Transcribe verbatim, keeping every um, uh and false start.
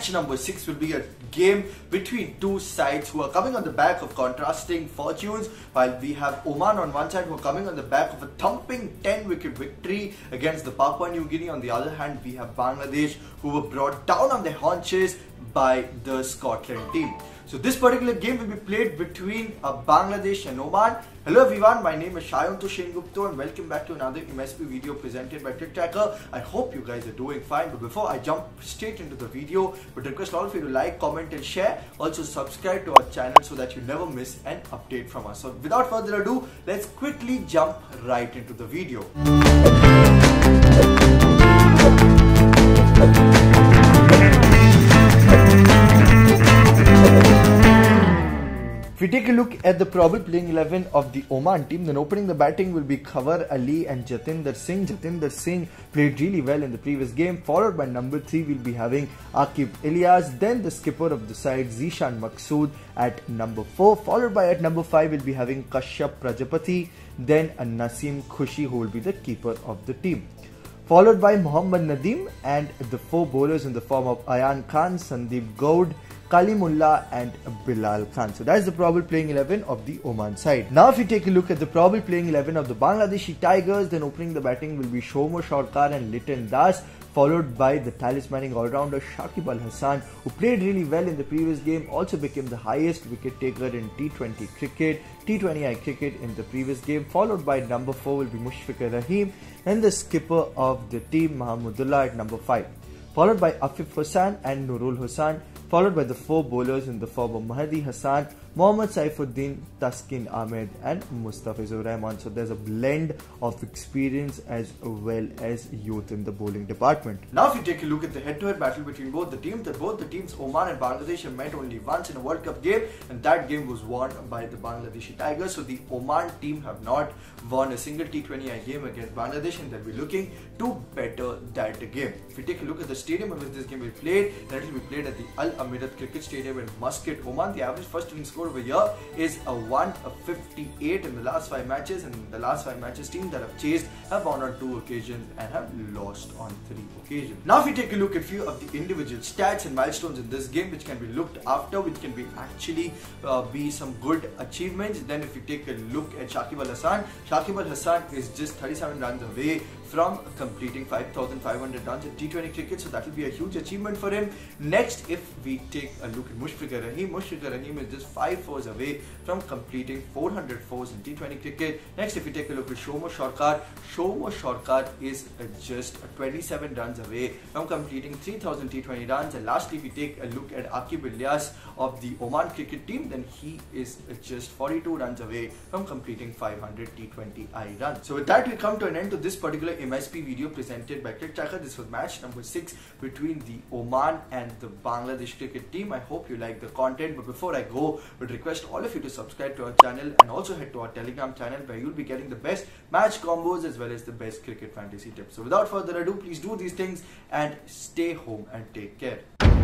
Match number six will be a game between two sides who are coming on the back of contrasting fortunes, while we have Oman on one side who are coming on the back of a thumping ten wicket victory against the Papua New Guinea. On the other hand, we have Bangladesh, who were brought down on their haunches by the Scotland team. So this particular game will be played between uh, Bangladesh and Oman. Hello everyone, my name is Shayuntu Shengupto and welcome back to another M S P video presented by CricTracker. I hope you guys are doing fine, but before I jump straight into the video, I would request all of you to like, comment and share. Also subscribe to our channel so that you never miss an update from us. So without further ado, let's quickly jump right into the video. If we take a look at the probable playing eleven of the Oman team, then opening the batting will be Khawar Ali and Jatinder Singh. Jatinder Singh played really well in the previous game, followed by number three we'll be having Aqib Ilyas, then the skipper of the side Zeeshan Maksud at number four, followed by at number five we'll be having Kashyap Prajapati, then a Naseem Khushi who will be the keeper of the team, followed by Muhammad Nadeem and the four bowlers in the form of Ayan Khan, Sandeep Gaud, Kalimullah and Bilal Khan. So that's the probable playing eleven of the Oman side. Now if you take a look at the probable playing eleven of the Bangladeshi Tigers, then opening the batting will be Shomu Sarkar and Liton Das, followed by the talismanic all-rounder Shakib Al Hasan, who played really well in the previous game, also became the highest wicket taker in T twenty cricket, T twenty I cricket in the previous game, followed by number four will be Mushfiqur Rahim and the skipper of the team Mahmudullah at number five, followed by Afif Hossain and Nurul Hassan, followed by the four bowlers in the form of Mahdi Hasan, Mohammed Saifuddin, Taskin Ahmed and Mustafizur Rahman. So there's a blend of experience as well as youth in the bowling department. Now if you take a look at the head-to-head battle between both the teams, that both the teams Oman and Bangladesh have met only once in a World Cup game, and that game was won by the Bangladeshi Tigers. So the Oman team have not won a single T twenty I game against Bangladesh, and they'll be looking to better that game. If you take a look at the stadium in which this game will be played, that will be played at the Al Amerat Cricket Stadium in Muscat, Oman. The average first innings score over here is a one fifty-eight in the last five matches, and in the last five matches teams that have chased have won on two occasions and have lost on three occasions. Now if we take a look at few of the individual stats and milestones in this game which can be looked after, which can be actually uh, be some good achievements, then if you take a look at Shakib Al Hasan, Shakib Al Hasan is just thirty-seven runs away from completing five thousand five hundred runs in T twenty cricket, so that will be a huge achievement for him. Next, if we take a look at Mushfiqur Rahim, Mushfiqur Rahim is just five fours away from completing four hundred fours in T twenty cricket. Next, if we take a look at Shomu Sarkar, Shomu Sarkar is just twenty-seven runs away from completing three thousand T twenty runs. And lastly, if we take a look at Aqib Ilyas of the Oman cricket team, then he is just forty-two runs away from completing five hundred T twenty I runs. So with that, we come to an end to this particular M S P video presented by CricTracker. This was match number six between the Oman and the Bangladesh cricket team. I hope you like the content, but before I go, I would request all of you to subscribe to our channel and also head to our Telegram channel where you'll be getting the best match combos as well as the best cricket fantasy tips. So without further ado, please do these things and stay home and take care.